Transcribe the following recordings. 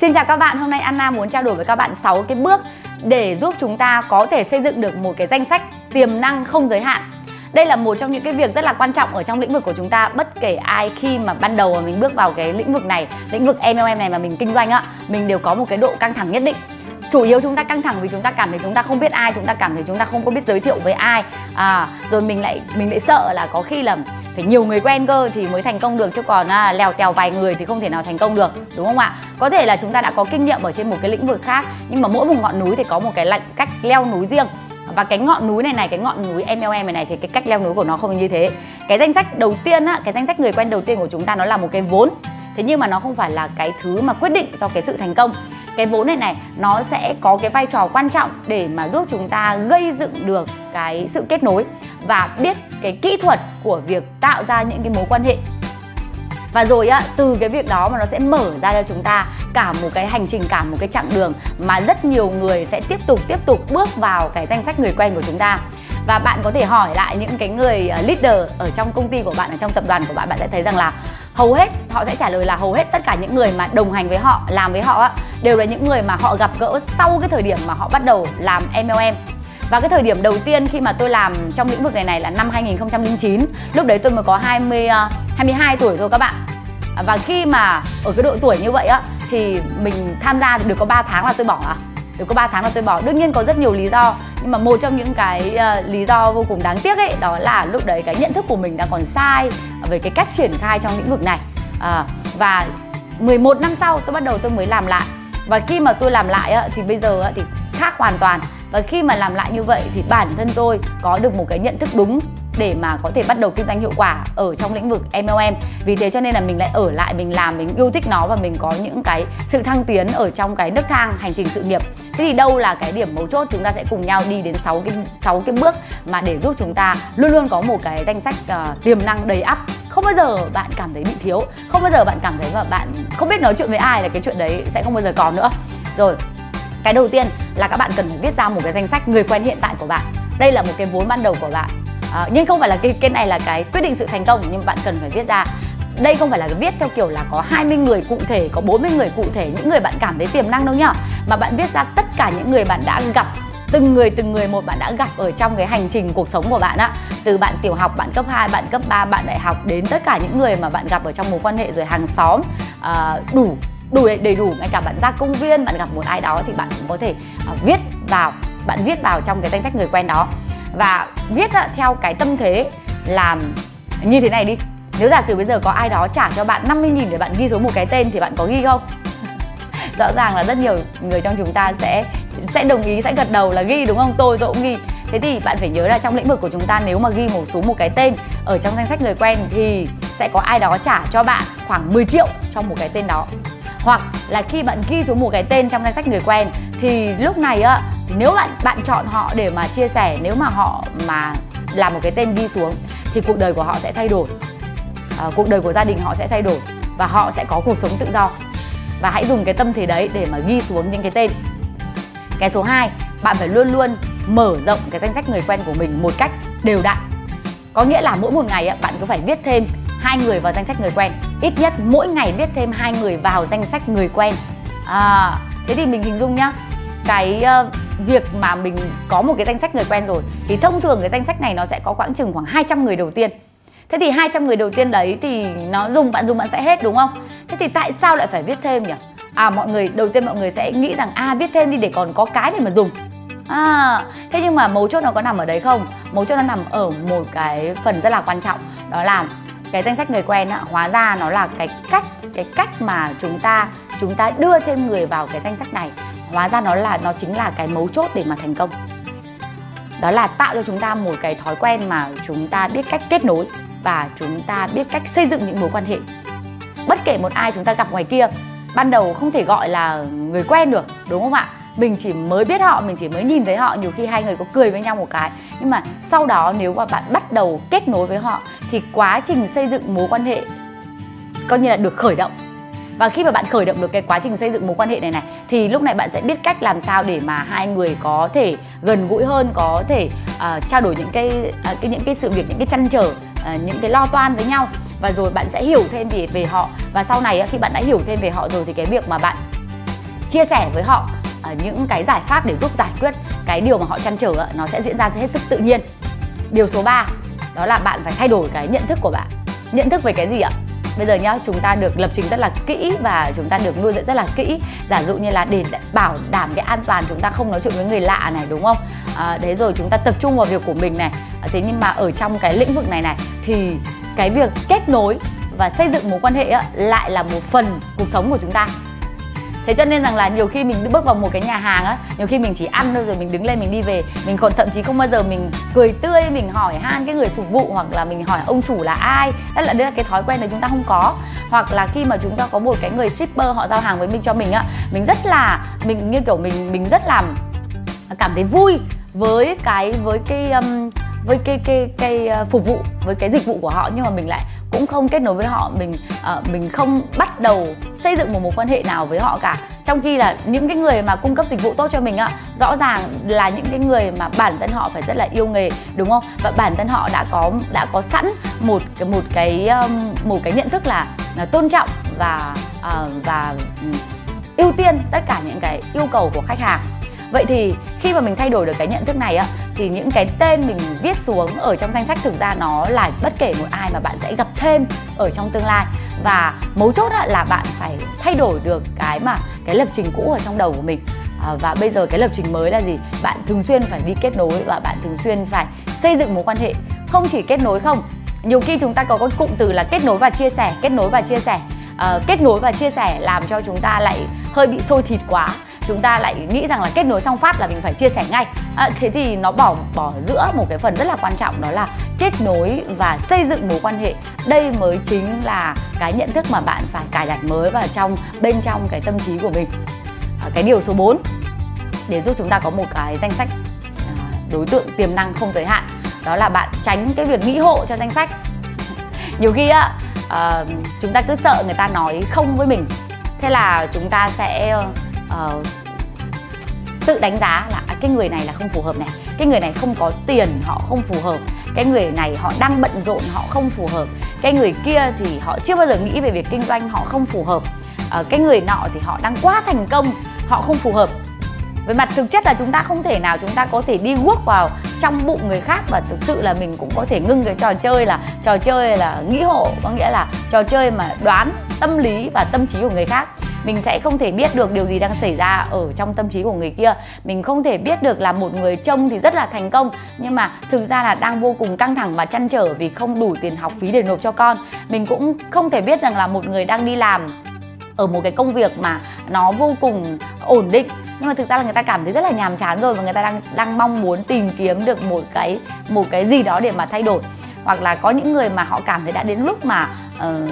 Xin chào các bạn, hôm nay Anna muốn trao đổi với các bạn 6 cái bước để giúp chúng ta có thể xây dựng được một cái danh sách tiềm năng không giới hạn. Đây là một trong những cái việc rất là quan trọng ở trong lĩnh vực của chúng ta. Bất kể ai khi mà ban đầu mà mình bước vào cái lĩnh vực này, lĩnh vực MLM này mà mình kinh doanh á, mình đều có một cái độ căng thẳng nhất định. Chủ yếu chúng ta căng thẳng vì chúng ta cảm thấy chúng ta không biết ai, chúng ta cảm thấy chúng ta không có biết giới thiệu với ai, rồi mình lại sợ là có khi là phải nhiều người quen cơ thì mới thành công được, chứ còn lèo tèo vài người thì không thể nào thành công được, đúng không ạ? Có thể là chúng ta đã có kinh nghiệm ở trên một cái lĩnh vực khác, nhưng mà mỗi một ngọn núi thì có một cái cách leo núi riêng, và cái ngọn núi này cái ngọn núi MLM này thì cái cách leo núi của nó không như thế. Cái danh sách đầu tiên á, cái danh sách người quen đầu tiên của chúng ta nó là một cái vốn, thế nhưng mà nó không phải là cái thứ mà quyết định cho cái sự thành công. Cái vốn này nó sẽ có cái vai trò quan trọng để mà giúp chúng ta gây dựng được cái sự kết nối và biết cái kỹ thuật của việc tạo ra những cái mối quan hệ. Và rồi từ cái việc đó mà nó sẽ mở ra cho chúng ta cả một cái hành trình, cả một cái chặng đường mà rất nhiều người sẽ tiếp tục bước vào cái danh sách người quen của chúng ta. Và bạn có thể hỏi lại những cái người leader ở trong công ty của bạn, ở trong tập đoàn của bạn, bạn sẽ thấy rằng là hầu hết họ sẽ trả lời là hầu hết tất cả những người mà đồng hành với họ, làm với họ đều là những người mà họ gặp gỡ sau cái thời điểm mà họ bắt đầu làm MLM. Và cái thời điểm đầu tiên khi mà tôi làm trong lĩnh vực này là năm 2009. Lúc đấy tôi mới có 22 tuổi thôi các bạn. Và khi mà ở cái độ tuổi như vậy á thì mình tham gia được có 3 tháng là tôi bỏ. Được có 3 tháng là tôi bỏ. Đương nhiên có rất nhiều lý do, nhưng mà một trong những cái lý do vô cùng đáng tiếc ấy, đó là lúc đấy cái nhận thức của mình đã còn sai về cái cách triển khai trong lĩnh vực này. Và 11 năm sau tôi bắt đầu tôi mới làm lại. Và khi mà tôi làm lại thì bây giờ thì khác hoàn toàn. Và khi mà làm lại như vậy thì bản thân tôi có được một cái nhận thức đúng để mà có thể bắt đầu kinh doanh hiệu quả ở trong lĩnh vực MLM. Vì thế cho nên là mình lại ở lại, mình làm, mình yêu thích nó và mình có những cái sự thăng tiến ở trong cái nấc thang hành trình sự nghiệp. Thế thì đâu là cái điểm mấu chốt? Chúng ta sẽ cùng nhau đi đến 6 cái bước mà để giúp chúng ta luôn luôn có một cái danh sách tiềm năng đầy ắp. Không bao giờ bạn cảm thấy bị thiếu, không bao giờ bạn cảm thấy mà bạn không biết nói chuyện với ai, là cái chuyện đấy sẽ không bao giờ còn nữa. Rồi, cái đầu tiên là các bạn cần phải viết ra một cái danh sách người quen hiện tại của bạn. Đây là một cái vốn ban đầu của bạn. Nhưng không phải là cái này là cái quyết định sự thành công, nhưng bạn cần phải viết ra. Đây không phải là viết theo kiểu là có 20 người cụ thể, có 40 người cụ thể, những người bạn cảm thấy tiềm năng đâu nhá. Mà bạn viết ra tất cả những người bạn đã gặp, từng người một bạn đã gặp ở trong cái hành trình cuộc sống của bạn á. Từ bạn tiểu học, bạn cấp 2, bạn cấp 3, bạn đại học, đến tất cả những người mà bạn gặp ở trong mối quan hệ, rồi hàng xóm, đầy đủ. Ngay cả bạn ra công viên, bạn gặp một ai đó thì bạn cũng có thể viết vào trong cái danh sách người quen đó. Và viết theo cái tâm thế làm như thế này đi. Nếu giả sử bây giờ có ai đó trả cho bạn 50.000 để bạn ghi số một cái tên thì bạn có ghi không? Rõ ràng là rất nhiều người trong chúng ta sẽ đồng ý, sẽ gật đầu là ghi, đúng không? Tôi cũng ghi. Thế thì bạn phải nhớ là trong lĩnh vực của chúng ta, nếu mà ghi một số một cái tên ở trong danh sách người quen thì sẽ có ai đó trả cho bạn khoảng 10 triệu trong một cái tên đó. Hoặc là khi bạn ghi số một cái tên trong danh sách người quen thì lúc này á, thì nếu bạn chọn họ để mà chia sẻ, nếu mà họ mà làm một cái tên ghi xuống thì cuộc đời của họ sẽ thay đổi, cuộc đời của gia đình họ sẽ thay đổi và họ sẽ có cuộc sống tự do. Và hãy dùng cái tâm thế đấy để mà ghi xuống những cái tên. Cái số 2, bạn phải luôn luôn mở rộng cái danh sách người quen của mình một cách đều đặn. Có nghĩa là mỗi một ngày bạn cứ phải viết thêm 2 người vào danh sách người quen. Ít nhất mỗi ngày viết thêm 2 người vào danh sách người quen. Thế thì mình hình dung nhá, cái việc mà mình có một cái danh sách người quen rồi thì thông thường cái danh sách này nó sẽ có khoảng 200 người đầu tiên. Thế thì 200 người đầu tiên đấy thì nó bạn dùng sẽ hết, đúng không? Thế thì tại sao lại phải viết thêm nhỉ? Mọi người sẽ nghĩ rằng viết thêm đi để còn có cái để mà dùng. Thế nhưng mà mấu chốt nó có nằm ở đấy không? Mấu chốt nó nằm ở một cái phần rất là quan trọng, đó là cái danh sách người quen hóa ra nó là cái cách mà chúng ta đưa thêm người vào cái danh sách này. Hóa ra nó chính là cái mấu chốt để mà thành công. Đó là tạo cho chúng ta một cái thói quen mà chúng ta biết cách kết nối và chúng ta biết cách xây dựng những mối quan hệ. Bất kể một ai chúng ta gặp ngoài kia, ban đầu không thể gọi là người quen được, đúng không ạ? Mình chỉ mới biết họ, mình chỉ mới nhìn thấy họ, nhiều khi hai người có cười với nhau một cái. Nhưng mà sau đó nếu mà bạn bắt đầu kết nối với họ thì quá trình xây dựng mối quan hệ coi như là được khởi động. Và khi mà bạn khởi động được cái quá trình xây dựng mối quan hệ này thì lúc này bạn sẽ biết cách làm sao để mà hai người có thể gần gũi hơn, có thể trao đổi những cái sự việc, những cái trăn trở, những cái lo toan với nhau. Và rồi bạn sẽ hiểu thêm về họ. Và sau này khi bạn đã hiểu thêm về họ rồi thì cái việc mà bạn chia sẻ với họ những cái giải pháp để giúp giải quyết cái điều mà họ trăn trở, nó sẽ diễn ra hết sức tự nhiên. Điều số 3 đó là bạn phải thay đổi cái nhận thức của bạn. Nhận thức về cái gì ạ? Bây giờ nhá, chúng ta được lập trình rất là kỹ và chúng ta được nuôi dạy rất là kỹ. Giả dụ như là để bảo đảm cái an toàn, chúng ta không nói chuyện với người lạ này, đúng không? Đấy, rồi chúng ta tập trung vào việc của mình này. Thế nhưng mà ở trong cái lĩnh vực này này thì cái việc kết nối và xây dựng mối quan hệ lại là một phần cuộc sống của chúng ta. Thế cho nên rằng là nhiều khi mình bước vào một cái nhà hàng á, nhiều khi mình chỉ ăn thôi rồi mình đứng lên mình đi về. Mình còn thậm chí không bao giờ mình cười tươi, mình hỏi han cái người phục vụ, hoặc là mình hỏi ông chủ là ai. Đấy là cái thói quen này chúng ta không có. Hoặc là khi mà chúng ta có một cái người shipper họ giao hàng với mình cho mình á, mình rất là, mình như kiểu mình rất là cảm thấy vui với cái phục vụ, với cái dịch vụ của họ, nhưng mà mình lại cũng không kết nối với họ, mình không bắt đầu xây dựng một mối quan hệ nào với họ cả. Trong khi là những cái người mà cung cấp dịch vụ tốt cho mình rõ ràng là những cái người mà bản thân họ phải rất là yêu nghề, đúng không? Và bản thân họ đã có sẵn một cái nhận thức là tôn trọng và ưu tiên tất cả những cái yêu cầu của khách hàng. Vậy thì khi mà mình thay đổi được cái nhận thức này thì những cái tên mình viết xuống ở trong danh sách thực ra nó là bất kể một ai mà bạn sẽ gặp thêm ở trong tương lai. Và mấu chốt là bạn phải thay đổi được cái lập trình cũ ở trong đầu của mình. Và bây giờ cái lập trình mới là gì? Bạn thường xuyên phải đi kết nối và bạn thường xuyên phải xây dựng mối quan hệ. Không chỉ kết nối không, nhiều khi chúng ta có cái cụm từ là kết nối và chia sẻ. Kết nối và chia sẻ làm cho chúng ta lại hơi bị sôi thịt quá. Chúng ta lại nghĩ rằng là kết nối xong phát là mình phải chia sẻ ngay. Thế thì nó bỏ giữa một cái phần rất là quan trọng, đó là kết nối và xây dựng mối quan hệ. Đây mới chính là cái nhận thức mà bạn phải cài đặt mới vào bên trong cái tâm trí của mình. Cái điều số 4 để giúp chúng ta có một cái danh sách đối tượng tiềm năng không giới hạn, đó là bạn tránh cái việc nghĩ hộ cho danh sách. Nhiều khi chúng ta cứ sợ người ta nói không với mình, thế là chúng ta sẽ tự đánh giá là cái người này là không phù hợp này, cái người này không có tiền họ không phù hợp, cái người này họ đang bận rộn họ không phù hợp, cái người kia thì họ chưa bao giờ nghĩ về việc kinh doanh họ không phù hợp, cái người nọ thì họ đang quá thành công họ không phù hợp. Về mặt thực chất là chúng ta không thể nào chúng ta có thể đi guốc vào trong bụng người khác, và thực sự là mình cũng có thể ngưng cái trò chơi là nghĩ hộ, có nghĩa là trò chơi mà đoán tâm lý và tâm trí của người khác. Mình sẽ không thể biết được điều gì đang xảy ra ở trong tâm trí của người kia. Mình không thể biết được là một người trông thì rất là thành công, nhưng mà thực ra là đang vô cùng căng thẳng và trăn trở vì không đủ tiền học phí để nộp cho con. Mình cũng không thể biết rằng là một người đang đi làm ở một cái công việc mà nó vô cùng ổn định, nhưng mà thực ra là người ta cảm thấy rất là nhàm chán rồi, và người ta đang mong muốn tìm kiếm được một cái gì đó để mà thay đổi. Hoặc là có những người mà họ cảm thấy đã đến lúc mà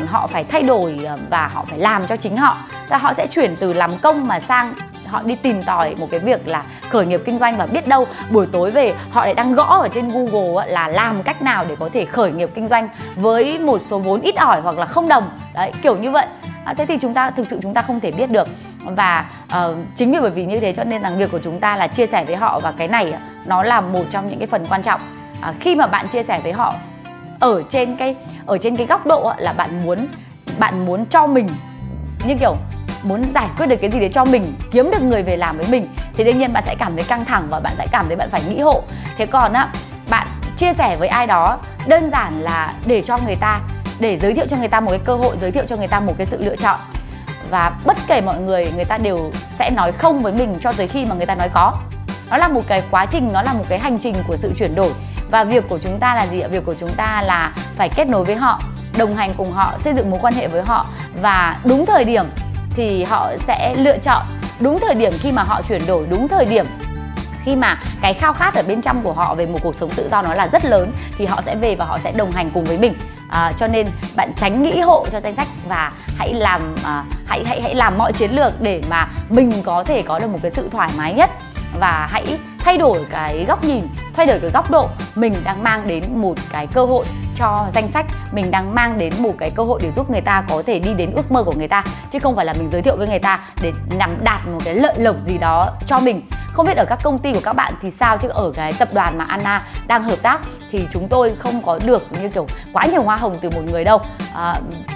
họ phải thay đổi và họ phải làm cho chính họ. Và họ sẽ chuyển từ làm công mà sang họ đi tìm tòi một cái việc là khởi nghiệp kinh doanh, và biết đâu buổi tối về họ lại đang gõ ở trên Google là làm cách nào để có thể khởi nghiệp kinh doanh với một số vốn ít ỏi hoặc là không đồng. Đấy, kiểu như vậy. Thế thì thực sự chúng ta không thể biết được. Và chính vì bởi vì như thế cho nên rằng việc của chúng ta là chia sẻ với họ, và cái này nó là một trong những cái phần quan trọng. Khi mà bạn chia sẻ với họ ở trên cái góc độ là bạn muốn cho mình, như kiểu muốn giải quyết được cái gì để cho mình kiếm được người về làm với mình, thì đương nhiên bạn sẽ cảm thấy căng thẳng và bạn sẽ cảm thấy bạn phải nghĩ hộ. Thế còn bạn chia sẻ với ai đó đơn giản là để cho người ta, để giới thiệu cho người ta một cái cơ hội, giới thiệu cho người ta một cái sự lựa chọn. Và bất kể mọi người ta đều sẽ nói không với mình cho tới khi mà người ta nói có. Nó là một cái quá trình, nó là một cái hành trình của sự chuyển đổi. Và việc của chúng ta là gì ạ? Việc của chúng ta là phải kết nối với họ, đồng hành cùng họ, xây dựng mối quan hệ với họ. Và đúng thời điểm thì họ sẽ lựa chọn, đúng thời điểm khi mà họ chuyển đổi, đúng thời điểm khi mà cái khao khát ở bên trong của họ về một cuộc sống tự do nó là rất lớn, thì họ sẽ về và họ sẽ đồng hành cùng với mình. Cho nên bạn tránh nghĩ hộ cho danh sách, và hãy làm hãy làm mọi chiến lược để mà mình có thể có được một cái sự thoải mái nhất, và hãy thay đổi cái góc nhìn, thay đổi cái góc độ. Mình đang mang đến một cái cơ hội cho danh sách, mình đang mang đến một cái cơ hội để giúp người ta có thể đi đến ước mơ của người ta, chứ không phải là mình giới thiệu với người ta để nhằm đạt một cái lợi lộc gì đó cho mình. Không biết ở các công ty của các bạn thì sao, chứ ở cái tập đoàn mà Anna đang hợp tác thì chúng tôi không có được như kiểu quá nhiều hoa hồng từ một người đâu.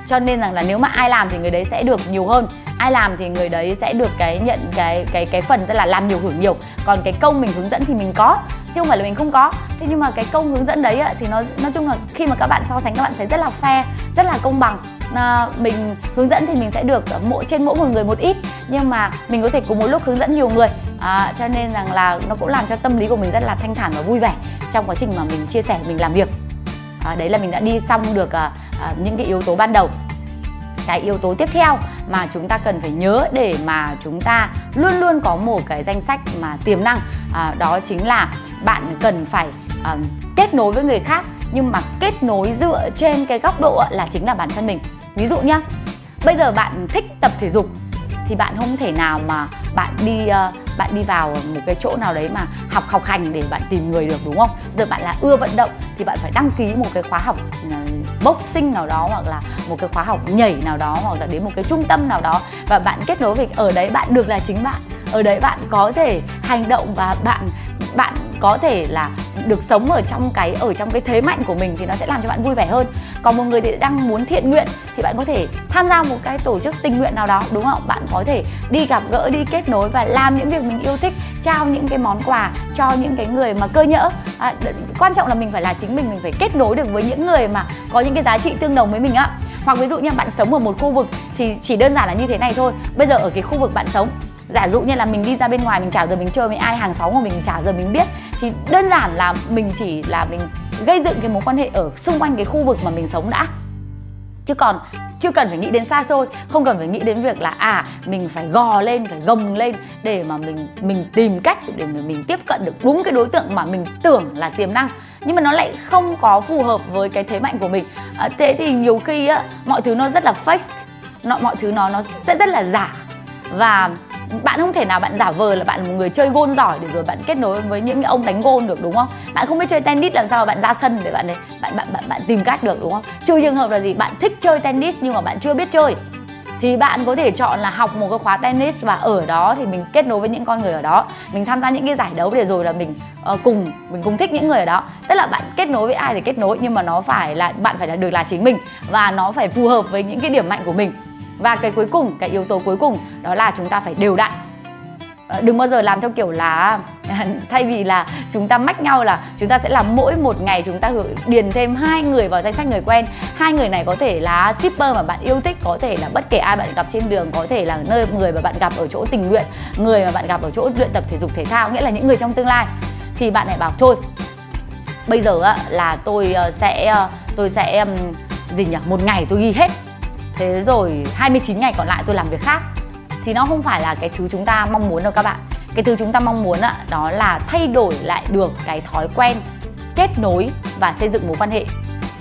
Cho nên rằng là nếu mà ai làm thì người đấy sẽ được nhiều hơn, ai làm thì người đấy sẽ được cái nhận cái phần tức là làm nhiều hưởng nhiều. Còn cái công mình hướng dẫn thì mình có, chứ không phải là mình không có. Thế nhưng mà cái công hướng dẫn đấy thì nó nói chung là khi mà các bạn so sánh các bạn thấy rất là fair, rất là công bằng. Mình hướng dẫn thì mình sẽ được trên mỗi một người một ít, nhưng mà mình có thể cùng một lúc hướng dẫn nhiều người. Cho nên rằng là nó cũng làm cho tâm lý của mình rất là thanh thản và vui vẻ trong quá trình mà mình chia sẻ, mình làm việc. Đấy là mình đã đi xong được những cái yếu tố ban đầu. Cái yếu tố tiếp theo mà chúng ta cần phải nhớ để mà chúng ta luôn luôn có một cái danh sách mà tiềm năng, đó chính là bạn cần phải kết nối với người khác, nhưng mà kết nối dựa trên cái góc độ là chính là bản thân mình. Ví dụ nhá, bây giờ bạn thích tập thể dục thì bạn không thể nào mà bạn đi vào một cái chỗ nào đấy mà học học hành để bạn tìm người được, đúng không? Giờ bạn là ưa vận động thì bạn phải đăng ký một cái khóa học boxing nào đó, hoặc là một cái khóa học nhảy nào đó, hoặc là đến một cái trung tâm nào đó, và bạn kết nối với ở đấy bạn được là chính bạn. Ở đấy bạn có thể hành động và bạn có thể là được sống ở trong cái thế mạnh của mình, thì nó sẽ làm cho bạn vui vẻ hơn. Còn một người thì đang muốn thiện nguyện thì bạn có thể tham gia một cái tổ chức tình nguyện nào đó, đúng không? Bạn có thể đi gặp gỡ, đi kết nối và làm những việc mình yêu thích, trao những cái món quà cho những cái người mà cơ nhỡ. Quan trọng là mình phải là chính mình phải kết nối được với những người mà có những cái giá trị tương đồng với mình ạ. Hoặc ví dụ như bạn sống ở một khu vực thì chỉ đơn giản là như thế này thôi. Bây giờ ở cái khu vực bạn sống, giả dụ như là mình đi ra bên ngoài, mình chả giờ mình chơi với ai, hàng xóm của mình chả giờ mình biết, thì đơn giản là mình chỉ là mình gây dựng cái mối quan hệ ở xung quanh cái khu vực mà mình sống đã, chứ còn chưa cần phải nghĩ đến xa xôi. Không cần phải nghĩ đến việc là mình phải gò lên, phải gồng lên để mà mình tìm cách để mình tiếp cận được đúng cái đối tượng mà mình tưởng là tiềm năng, nhưng mà nó lại không có phù hợp với cái thế mạnh của mình. Thế thì nhiều khi mọi thứ nó rất là fake, mọi thứ nó sẽ rất là giả, và bạn không thể nào bạn giả vờ là bạn là một người chơi gôn giỏi để rồi bạn kết nối với những ông đánh gôn được, đúng không? Bạn không biết chơi tennis làm sao mà bạn ra sân để bạn tìm cách được, đúng không? Trừ trường hợp là gì, bạn thích chơi tennis nhưng mà bạn chưa biết chơi, thì bạn có thể chọn là học một cái khóa tennis, và ở đó thì mình kết nối với những con người ở đó, mình tham gia những cái giải đấu để rồi là mình cùng thích những người ở đó. Tức là bạn kết nối với ai thì kết nối, nhưng mà nó phải là bạn phải là được là chính mình, và nó phải phù hợp với những cái điểm mạnh của mình. Và cái cuối cùng, cái yếu tố cuối cùng đó là chúng ta phải đều đặn. Đừng bao giờ làm theo kiểu là thay vì là chúng ta mách nhau là chúng ta sẽ làm mỗi một ngày chúng ta điền thêm 2 người vào danh sách người quen. 2 người này có thể là shipper mà bạn yêu thích, có thể là bất kể ai bạn gặp trên đường, có thể là nơi người mà bạn gặp ở chỗ tình nguyện, người mà bạn gặp ở chỗ luyện tập thể dục thể thao, nghĩa là những người trong tương lai. Thì bạn lại bảo thôi, bây giờ là tôi sẽ gì nhỉ, một ngày tôi ghi hết, thế rồi 29 ngày còn lại tôi làm việc khác, thì nó không phải là cái thứ chúng ta mong muốn đâu các bạn. Cái thứ chúng ta mong muốn đó là thay đổi lại được cái thói quen kết nối và xây dựng mối quan hệ.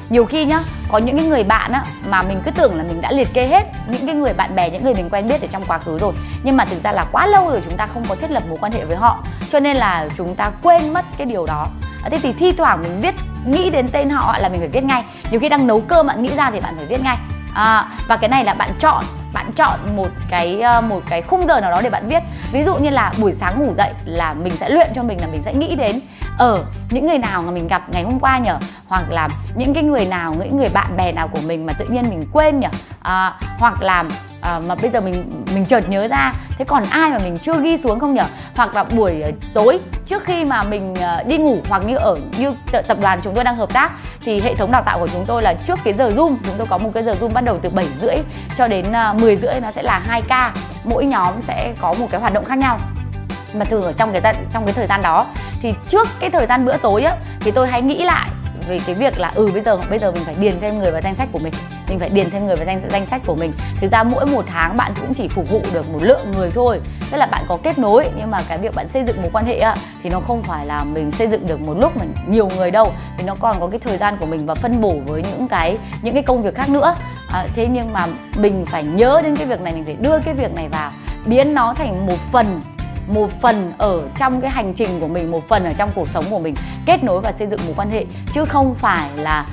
Nhiều khi nhá, có những cái người bạn mà mình cứ tưởng là mình đã liệt kê hết những cái người bạn bè, những người mình quen biết ở trong quá khứ rồi, nhưng mà thực ra là quá lâu rồi chúng ta không có thiết lập mối quan hệ với họ, cho nên là chúng ta quên mất cái điều đó. Thế thì thi thoảng mình nghĩ đến tên họ là mình phải viết ngay. Nhiều khi đang nấu cơm bạn nghĩ ra thì bạn phải viết ngay. Và cái này là bạn chọn một cái khung giờ nào đó để bạn viết. Ví dụ như là buổi sáng ngủ dậy là mình sẽ luyện cho mình là mình sẽ nghĩ đến những người nào mà mình gặp ngày hôm qua nhở, hoặc là những cái người nào, những người bạn bè nào của mình mà tự nhiên mình quên nhở, hoặc là mà bây giờ mình chợt nhớ ra, thế còn ai mà mình chưa ghi xuống không nhở. Hoặc là buổi tối trước khi mà mình đi ngủ, hoặc như như tập đoàn chúng tôi đang hợp tác thì hệ thống đào tạo của chúng tôi là trước cái giờ Zoom, chúng tôi có một cái giờ Zoom bắt đầu từ 7:30 cho đến 10:30, nó sẽ là 2K, mỗi nhóm sẽ có một cái hoạt động khác nhau. Mà thường ở trong cái thời gian đó thì trước cái thời gian bữa tối thì tôi hay nghĩ lại về cái việc là bây giờ mình phải điền thêm người vào danh sách của mình phải điền thêm người vào danh sách của mình. Thực ra mỗi một tháng bạn cũng chỉ phục vụ được một lượng người thôi, tức là bạn có kết nối, nhưng mà cái việc bạn xây dựng mối quan hệ thì nó không phải là mình xây dựng được một lúc mà nhiều người đâu, thì nó còn có cái thời gian của mình và phân bổ với những cái công việc khác nữa. Thế nhưng mà mình phải nhớ đến cái việc này, mình phải đưa cái việc này vào, biến nó thành một phần ở trong cái hành trình của mình, một phần ở trong cuộc sống của mình, kết nối và xây dựng mối quan hệ. Chứ không phải là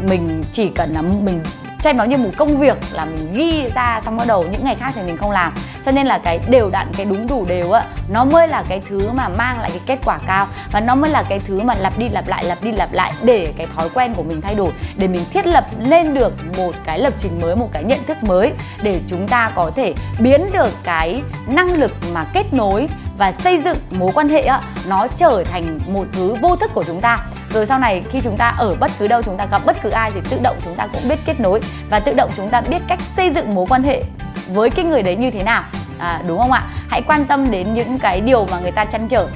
mình chỉ cần là mình cho em nó như một công việc là mình ghi ra xong bắt đầu những ngày khác thì mình không làm. Cho nên là cái đều đặn, cái đúng đủ đều á, nó mới là cái thứ mà mang lại cái kết quả cao, và nó mới là cái thứ mà lặp đi lặp lại để cái thói quen của mình thay đổi, để mình thiết lập lên được một cái lập trình mới, một cái nhận thức mới, để chúng ta có thể biến được cái năng lực mà kết nối và xây dựng mối quan hệ á, nó trở thành một thứ vô thức của chúng ta. Rồi sau này khi chúng ta ở bất cứ đâu, chúng ta gặp bất cứ ai thì tự động chúng ta cũng biết kết nối, và tự động chúng ta biết cách xây dựng mối quan hệ với cái người đấy như thế nào, đúng không ạ? Hãy quan tâm đến những cái điều mà người ta trăn trở,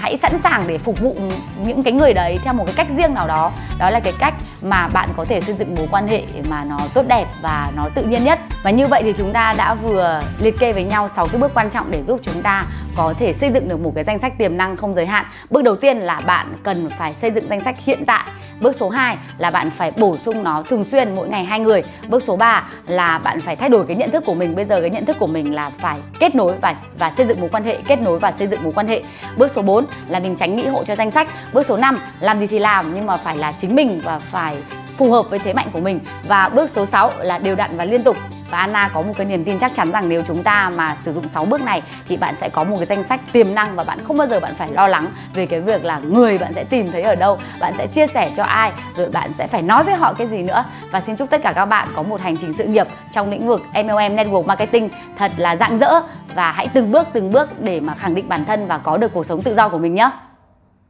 hãy sẵn sàng để phục vụ những cái người đấy theo một cái cách riêng nào đó. Đó là cái cách mà bạn có thể xây dựng mối quan hệ mà nó tốt đẹp và nó tự nhiên nhất. Và như vậy thì chúng ta đã vừa liệt kê với nhau 6 cái bước quan trọng để giúp chúng ta có thể xây dựng được một cái danh sách tiềm năng không giới hạn. Bước đầu tiên là bạn cần phải xây dựng danh sách hiện tại. Bước số 2 là bạn phải bổ sung nó thường xuyên, mỗi ngày 2 người. Bước số 3 là bạn phải thay đổi cái nhận thức của mình. Bây giờ cái nhận thức của mình là phải kết nối và xây dựng mối quan hệ, kết nối và xây dựng mối quan hệ. Bước số 4 là mình tránh nghĩ hộ cho danh sách. Bước số 5 làm gì thì làm nhưng mà phải là chính mình và phải phù hợp với thế mạnh của mình. Và bước số 6 là đều đặn và liên tục. Và Anna có một cái niềm tin chắc chắn rằng nếu chúng ta mà sử dụng 6 bước này thì bạn sẽ có một cái danh sách tiềm năng, và bạn không bao giờ bạn phải lo lắng về cái việc là người bạn sẽ tìm thấy ở đâu, bạn sẽ chia sẻ cho ai, rồi bạn sẽ phải nói với họ cái gì nữa. Và xin chúc tất cả các bạn có một hành trình sự nghiệp trong lĩnh vực MLM Network Marketing thật là rạng rỡ, và hãy từng bước để mà khẳng định bản thân và có được cuộc sống tự do của mình nhé.